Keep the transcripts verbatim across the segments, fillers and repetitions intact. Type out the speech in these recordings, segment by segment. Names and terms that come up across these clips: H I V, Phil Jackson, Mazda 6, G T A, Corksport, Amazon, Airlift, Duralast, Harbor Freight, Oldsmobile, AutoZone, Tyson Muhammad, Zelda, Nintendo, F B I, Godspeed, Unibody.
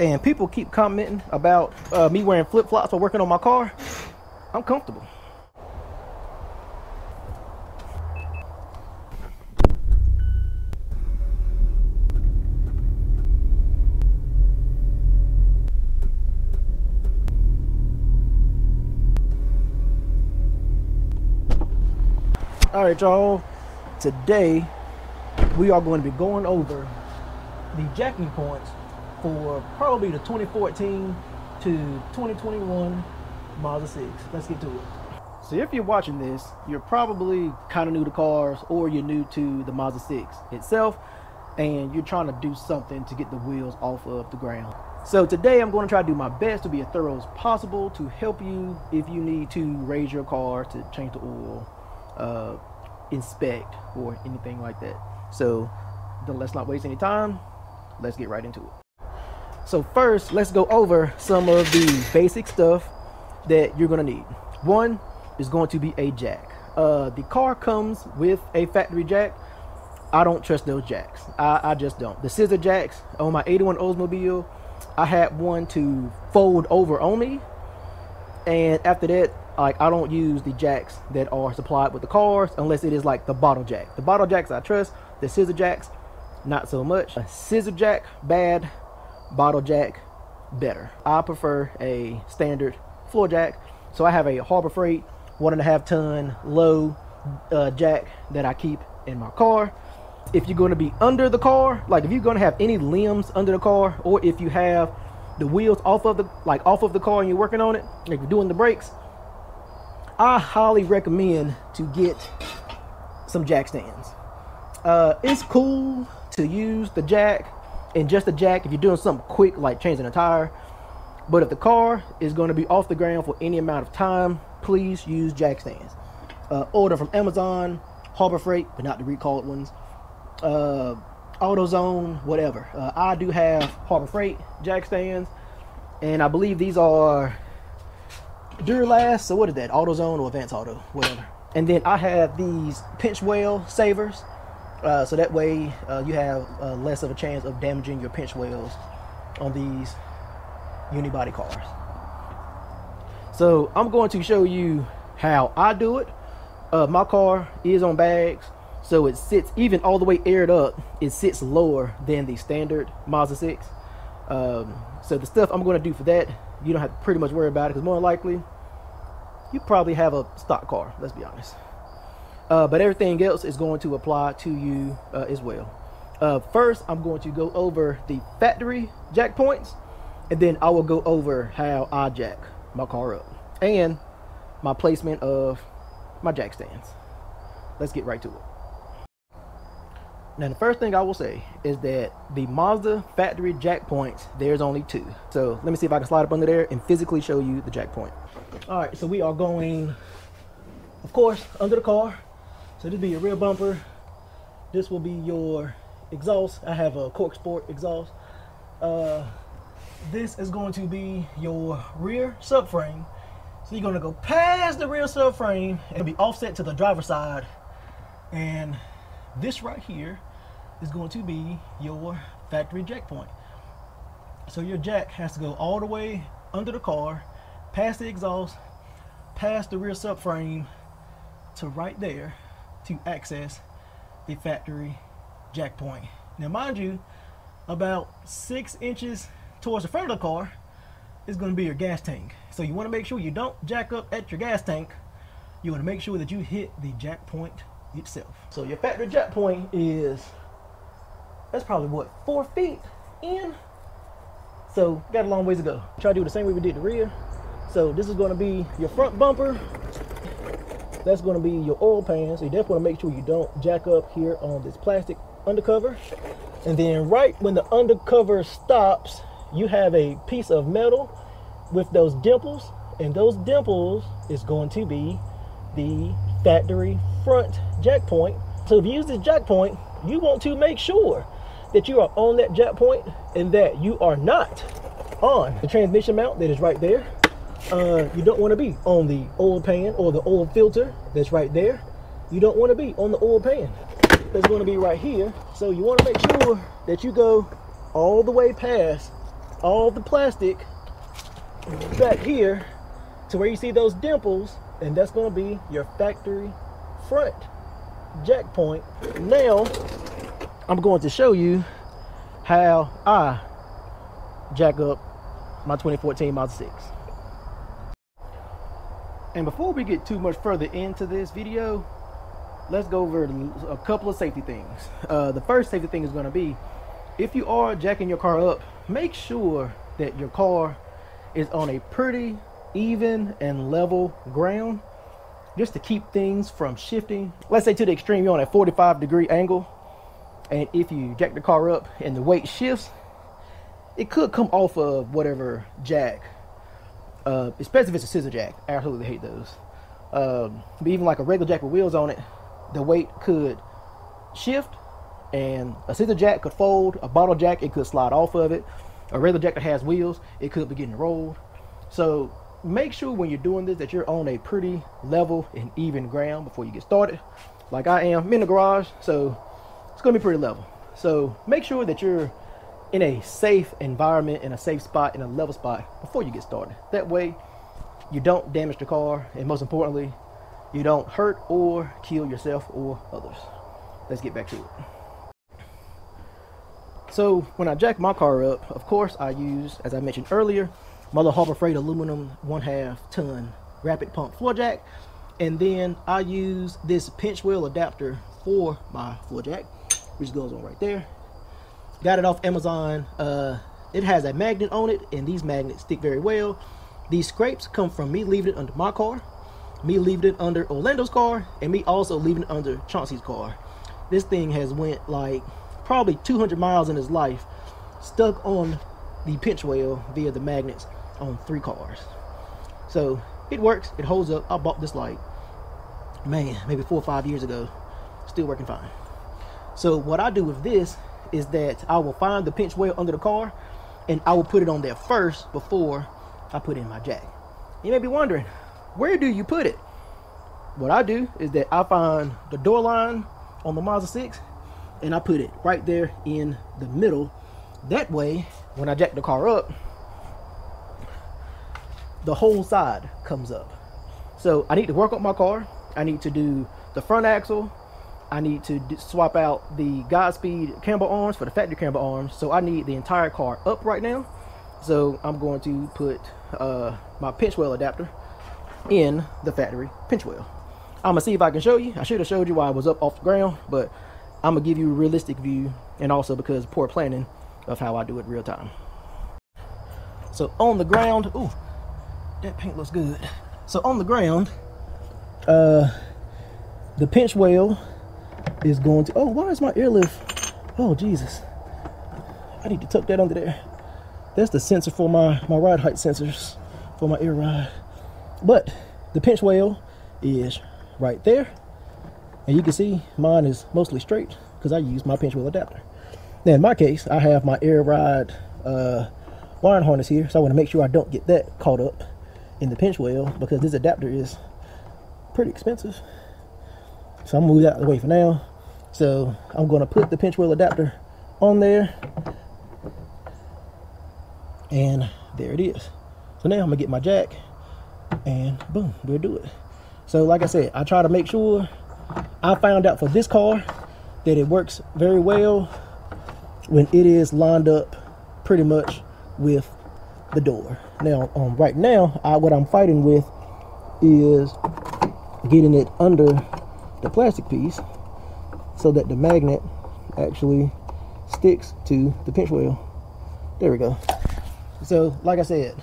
and people keep commenting about uh, me wearing flip-flops or working on my car, I'm comfortable. All right, y'all, today we are going to be going over the jacking points for probably the twenty fourteen to twenty twenty-one Mazda six. Let's get to it. So if you're watching this, you're probably kind of new to cars, or you're new to the Mazda six itself, and you're trying to do something to get the wheels off of the ground. So today I'm going to try to do my best to be as thorough as possible to help you if you need to raise your car, to change the oil, uh, inspect, or anything like that. So then let's not waste any time. Let's get right into it. So first, let's go over some of the basic stuff that you're going to need. One is going to be a jack. Uh, the car comes with a factory jack. I don't trust those jacks. I, I just don't. The scissor jacks on my eighty-one Oldsmobile, I had one to fold over on me, and after that, like, I don't use the jacks that are supplied with the cars unless it is like the bottle jack. The bottle jacks I trust. The scissor jacks, not so much. A scissor jack, bad. Bottle jack, better. I prefer a standard floor jack. So I have a Harbor Freight one and a half ton low uh, jack that I keep in my car. If you're going to be under the car, like if you're going to have any limbs under the car, or if you have the wheels off of the like off of the car and you're working on it, like you're doing the brakes, I highly recommend to get some jack stands. Uh, it's cool to use the jack and just the jack if you're doing something quick like changing a tire, but if the car is going to be off the ground for any amount of time, please use jack stands. Uh, order from Amazon, Harbor Freight, but not the recalled ones, uh, AutoZone, whatever. Uh, I do have Harbor Freight jack stands, and I believe these are Duralast, so what is that, AutoZone or Advance Auto, whatever. And then I have these pinch whale savers, uh, so that way uh, you have uh, less of a chance of damaging your pinch whales on these unibody cars. So I'm going to show you how I do it. Uh, my car is on bags, so it sits, even all the way aired up, it sits lower than the standard Mazda six. Um, so the stuff I'm going to do for that, you don't have to pretty much worry about it, because more likely you probably have a stock car, let's be honest. Uh, but everything else is going to apply to you uh, as well. Uh, first, I'm going to go over the factory jack points, and then I will go over how I jack my car up and my placement of my jack stands. Let's get right to it. Now, the first thing I will say is that the Mazda factory jack points, there's only two. So let me see if I can slide up under there and physically show you the jack point. All right, so we are going, of course, under the car. So this will be your rear bumper. This will be your exhaust. I have a Corksport exhaust. Uh, this is going to be your rear subframe. So you're going to go past the rear subframe and be offset to the driver's side, and this right here is going to be your factory jack point. So your jack has to go all the way under the car, past the exhaust, past the rear subframe, to right there to access the factory jack point. Now mind you, about six inches towards the front of the car is going to be your gas tank. So you want to make sure you don't jack up at your gas tank. You want to make sure that you hit the jack point itself. So your factory jack point is, that's probably what, four feet in? So got a long ways to go. Try to do the same way we did the rear. So this is going to be your front bumper. That's going to be your oil pan. So you definitely want to make sure you don't jack up here on this plastic undercover. And then right when the undercover stops, you have a piece of metal with those dimples, and those dimples is going to be the factory front jack point. So if you use this jack point, you want to make sure that you are on that jack point and that you are not on the transmission mount that is right there. Uh, you don't want to be on the oil pan or the oil filter that's right there. You don't want to be on the oil pan that's going to be right here. So you want to make sure that you go all the way past all the plastic back here to where you see those dimples, and that's going to be your factory front jack point. Now I'm going to show you how I jack up my twenty fourteen Mazda six. And before we get too much further into this video, let's go over a couple of safety things. Uh, the first safety thing is going to be, if you are jacking your car up, make sure that your car is on a pretty even and level ground, just to keep things from shifting. Let's say to the extreme, you're on a forty-five degree angle, and if you jack the car up and the weight shifts, it could come off of whatever jack, uh, especially if it's a scissor jack. I absolutely hate those. Um, but even like a regular jack with wheels on it, the weight could shift, and a scissor jack could fold, a bottle jack, it could slide off of it, a regular jack that has wheels, it could be getting rolled. So make sure when you're doing this that you're on a pretty level and even ground before you get started. Like I am, I'm in the garage, so it's gonna be pretty level. So make sure that you're in a safe environment, in a safe spot, in a level spot before you get started. That way you don't damage the car, and most importantly, you don't hurt or kill yourself or others. Let's get back to it. So when I jack my car up, of course I use, as I mentioned earlier, my little Harbor Freight aluminum one half ton rapid pump floor jack. And then I use this pinch wheel adapter for my floor jack, which goes on right there. Got it off Amazon. Uh, it has a magnet on it, and these magnets stick very well. These scrapes come from me leaving it under my car, me leaving it under Orlando's car, and me also leaving it under Chauncey's car. This thing has went like probably two hundred miles in his life, stuck on the pinch wheel via the magnets on three cars. So it works, it holds up. I bought this like, man, maybe four or five years ago, still working fine. So what I do with this is that I will find the pinch wheel under the car, and I will put it on there first before I put in my jack. You may be wondering, where do you put it? What I do is that I find the door line on the Mazda six, and I put it right there in the middle. That way, when I jack the car up, the whole side comes up. So I need to work on my car. I need to do the front axle. I need to swap out the Godspeed camber arms for the factory camber arms. So I need the entire car up right now. So I'm going to put uh, my pinch wheel adapter in the factory pinch wheel. I'm gonna see if I can show you. I should have showed you why I was up off the ground, but I'm gonna give you a realistic view, and also because poor planning of how I do it real time. So on the ground, ooh, that paint looks good. So on the ground, uh, the pinch wheel is going to, oh, why is my airlift? Oh, Jesus. I need to tuck that under there. That's the sensor for my, my ride height sensors for my air ride. But the pinch wheel is right there, and you can see mine is mostly straight because I use my pinch wheel adapter. Now in my case, I have my air ride uh, wiring harness here, so I want to make sure I don't get that caught up in the pinch wheel because this adapter is pretty expensive. So I'm gonna move that out of the way for now. So I'm gonna put the pinch wheel adapter on there, and there it is. So now I'm gonna get my jack, and boom, we'll do it. So like I said, I try to make sure, I found out for this car that it works very well when it is lined up pretty much with the door. Now um, right now, I, what I'm fighting with is getting it under the plastic piece so that the magnet actually sticks to the pinch wheel. There we go. So like I said,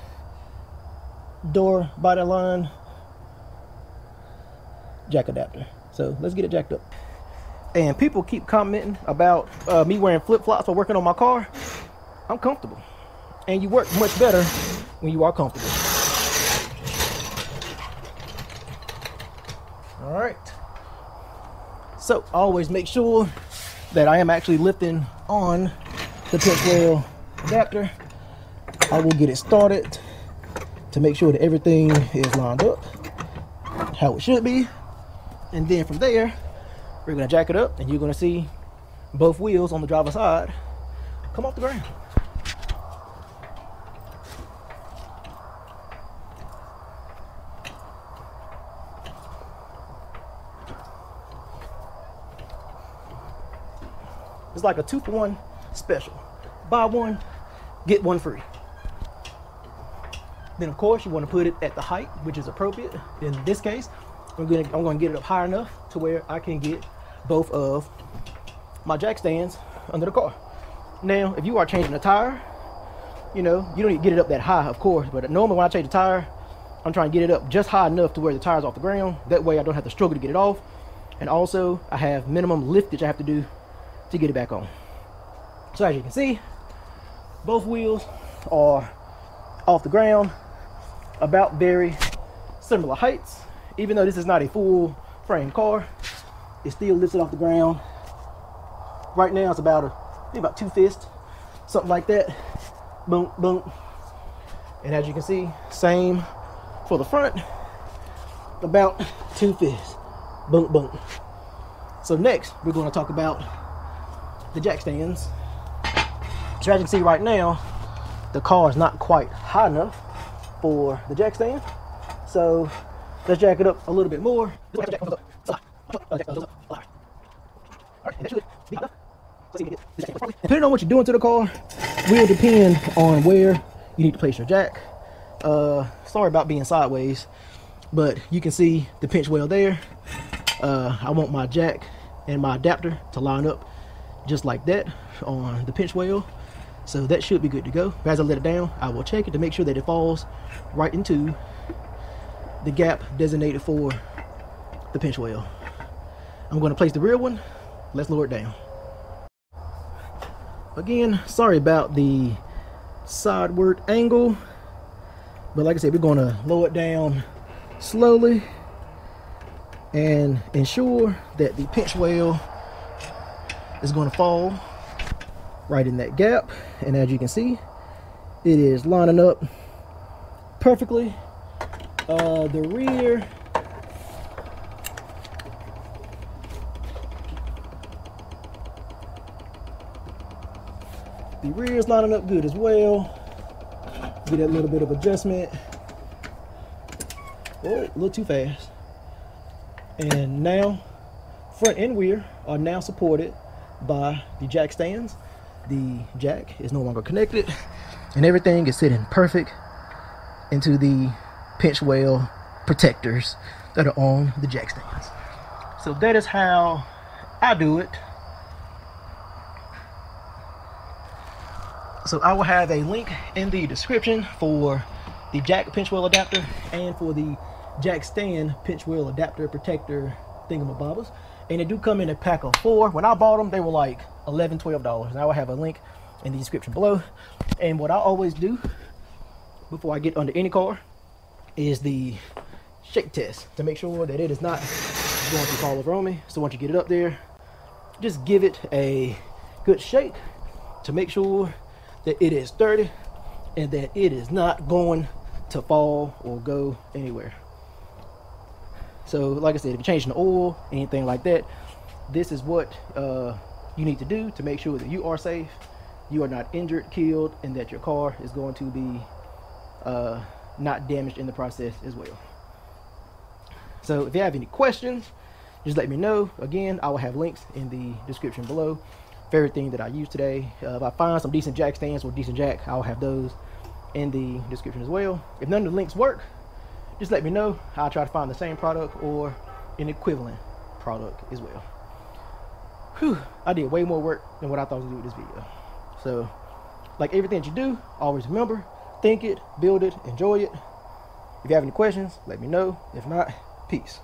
door, body line, jack adapter. So let's get it jacked up. And people keep commenting about uh, me wearing flip-flops while working on my car. I'm comfortable, and you work much better when you are comfortable. All right, so always make sure that I am actually lifting on the pinch wheel adapter. I will get it started to make sure that everything is lined up how it should be, and then from there we're gonna jack it up, and you're gonna see both wheels on the driver's side come off the ground. It's like a two for one special. Buy one, get one free. Then of course you want to put it at the height, which is appropriate. In this case, I'm going to, I'm going to get it up high enough to where I can get both of my jack stands under the car. Now, if you are changing a tire, you know, you don't need to get it up that high, of course, but normally when I change the tire, I'm trying to get it up just high enough to where the tire's off the ground. That way I don't have to struggle to get it off. And also I have minimum liftage I have to do to get it back on. So as you can see, both wheels are off the ground, about very similar heights. Even though this is not a full frame car, it still lifted off the ground. Right now it's about, a, I think about two fists, something like that. Boom, boom. And as you can see, same for the front, about two fists. Boom, boom. So next, we're going to talk about the jack stands. So as you can see right now, the car is not quite high enough for the jack stand. So let's jack it up a little bit more. Depending on what you're doing to the car, will depend on where you need to place your jack. Uh, sorry about being sideways, but you can see the pinch well there. Uh, I want my jack and my adapter to line up just like that on the pinch well. So that should be good to go. As I let it down, I will check it to make sure that it falls right into the gap designated for the pinch well. I'm going to place the rear one. Let's lower it down. Again, sorry about the sideward angle, but like I said, we're going to lower it down slowly and ensure that the pinch well is going to fall right in that gap. And as you can see, it is lining up perfectly. Uh, the rear The rear is lining up good as well. Get that little bit of adjustment. Oh, a little too fast. And now, front and rear are now supported by the jack stands. The jack is no longer connected, and everything is sitting perfect into the pinch well protectors that are on the jack stands. So that is how I do it. So I will have a link in the description for the jack pinch well adapter and for the jack stand pinch well adapter protector thingamabobbers. And they do come in a pack of four. When I bought them, they were like eleven, twelve dollars. And I will have a link in the description below. And what I always do before I get under any car is the shake test to make sure that it is not going to fall over on me. So once you get it up there, just give it a good shake to make sure that it is sturdy and that it is not going to fall or go anywhere. So like I said, if you're changing the oil, anything like that, this is what uh, you need to do to make sure that you are safe, you are not injured, killed, and that your car is going to be uh, not damaged in the process as well. So if you have any questions, just let me know. Again, I will have links in the description below. Everything that I use today. Uh, if I find some decent jack stands or decent jack, I'll have those in the description as well. If none of the links work, just let me know. I'll try to find the same product or an equivalent product as well. Whew, I did way more work than what I thought I was gonna do with this video. So, like everything that you do, always remember, think it, build it, enjoy it. If you have any questions, let me know. If not, peace.